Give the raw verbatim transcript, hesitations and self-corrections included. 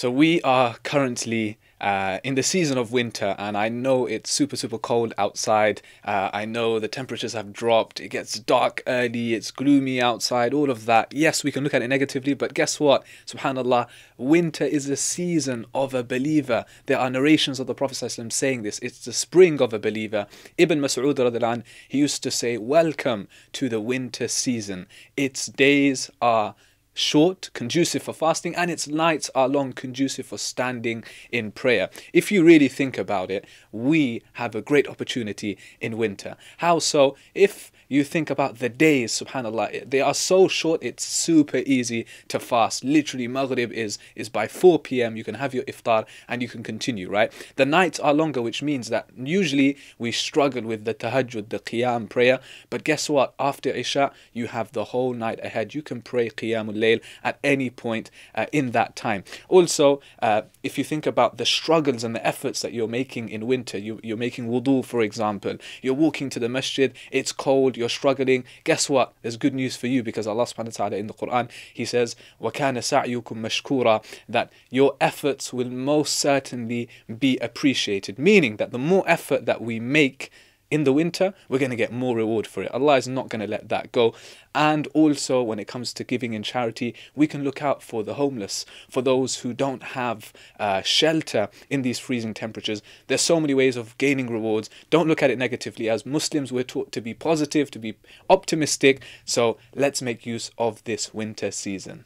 So we are currently uh, in the season of winter, and I know it's super, super cold outside. Uh, I know the temperatures have dropped. It gets dark early. It's gloomy outside, all of that. Yes, we can look at it negatively, but guess what? Subhanallah, winter is the season of a believer. There are narrations of the Prophet ﷺ saying this. It's the spring of a believer. Ibn Mas'ud radiallahu anh, he used to say, welcome to the winter season. Its days are short, conducive for fasting, and its nights are long, conducive for standing in prayer. If you really think about it, we have a great opportunity in winter. How so? If you think about the days, subhanAllah, they are so short, it's super easy to fast. Literally, Maghrib is, is by four p m, you can have your iftar and you can continue, right? The nights are longer, which means that usually we struggle with the tahajjud, the qiyam prayer, but guess what? After Isha, you have the whole night ahead. You can pray qiyamul lay at any point uh, in that time. Also, uh, if you think about the struggles and the efforts that you're making in winter, you, you're making wudu, for example, you're walking to the masjid, it's cold, you're struggling. Guess what? There's good news for you, because Allah subhanahu wa ta'ala in the Quran, He says, وَكَانَ سَعْيُكُمْ مَشْكُورًا, that your efforts will most certainly be appreciated. Meaning that the more effort that we make in the winter, we're going to get more reward for it. Allah is not going to let that go. And also, when it comes to giving in charity, we can look out for the homeless, for those who don't have uh, shelter in these freezing temperatures. There's so many ways of gaining rewards. Don't look at it negatively. As Muslims, we're taught to be positive, to be optimistic. So let's make use of this winter season.